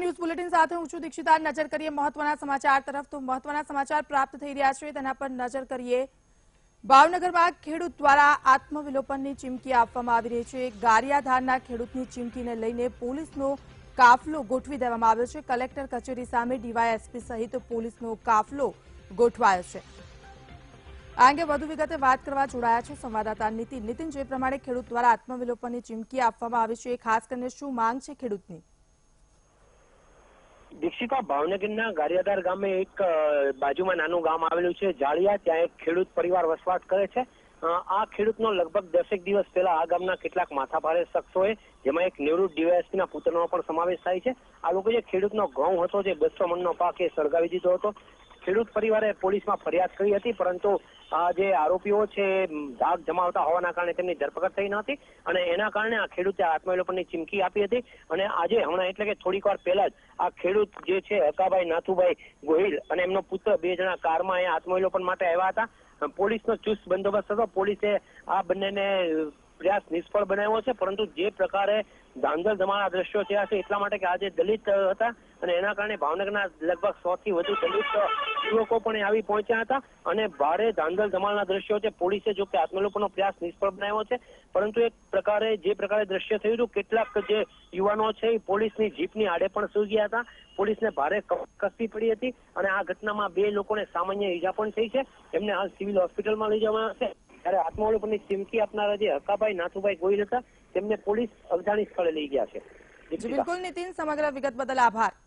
News bulletin साथ हूं છું દીક્ષિતા। નજર કરીએ મહત્વના સમાચાર તરફ। તો મહત્વના સમાચાર પ્રાપ્ત થઈ રહ્યા છે તેના પર નજર કરીએ। ભાવનગરમાં ખેડૂત દ્વારા આત્મવિલોપનની ચીમકી આપવામાં આવી રહી છે। ગારિયાધારના ખેડૂતની ચીમકીને લઈને પોલીસનો કાફલો ગોઠવી દેવામાં આવ્યો છે। કલેક્ટર કચેરી સામે ડીવાયએસપી સહિત પોલીસનો કાફલો ગોઠવાયો છે। આ અંગે વધુ વિગતે વાત કરવા જોડાયા છે સંવાદદાતા નીતિન। જે પ્રમાણે ખેડૂત દ્વારા આત્મવિલોપનની ચીમકી આપવામાં આવી છે, ખાસ કરીને શું માંગ છે ખેડૂતની? दीक्षिता, भावनगर गारियाधार गामे एक बाजू में नानु गाम आवेलू छे जाड़िया, त्यां एक खेडूत परिवार वसवाट करे छे। आ खेडूतनो लगभग 10 दिवस पहेला आ गामना केटलाक माथाभारे शख्सोए, जेमां एक निवृत्त डीवायएसपीना पुत्रनो पण समावेश थाय छे। आ लोकोए जे खेडूतनो घऊं हतो, जे 200 मणनो पाक ए सळगावी दीधो हतो। खेडूत परिवारे पोलीसमां फरियाद करी हती, परंतु आ जे आरोपीओ छे दाग जमावता होवाना कारणे तेमनी धरपकड थई न हती अने एना कारणे आ खेडूते आत्मविलोपननी चीमकी आपी हती। अने आजे हमणां एटले के थोडीक वार पहेला ज आ खेडूत जे छे हकाभाई नाथुभाई गोहिल अने एमनो पुत्र बे जणा कारमां ए आत्मविलोपन माटे आव्या हता। पोलीसनो चुस्त बंदोबस्त हतो। पोलीसे आ बन्नेने प्रयास निष्फळ बनाव्यो छे, परंतु जे प्रकारे धांधल धमाना दृश्यो थया छे એટલા માટે કે આજે दलित हता अने एना कारणे भावनगरना लगभग 100 थी वधु दलित युवको पण आवी पहोंच्या हता अने भारे धांधल धमाना दृश्यो छे। पोलीसे जो के आत्मलोपनનો प्रयास निष्फळ बनाव्यो छे, परंतु एक प्रकारे जे प्रकारे दृश्य थयुं हतुं, કેટલાક જે યુવાનો છે એ પોલીસની જીપની આડે પણ સુગ્યા હતા। પોલીસને ભારે કસી પડી હતી અને આ ઘટનામાં બે લોકોને સામાન્ય ઈજા પણ થઈ છે। એમને હાલ સિવિલ હોસ્પિટલમાં લઈ જવામાં આવશે। ત્યારે આત્મવિલોપનની ચીમકી આપનારા જે હકાભાઈ નાથુભાઈ ગોહિલ હતા તેમને પોલીસ અવજાણી સ્થળે લઈ ગયા છે। બિલકુલ નીતિન, સમગ્ર વિગત બદલ આભાર।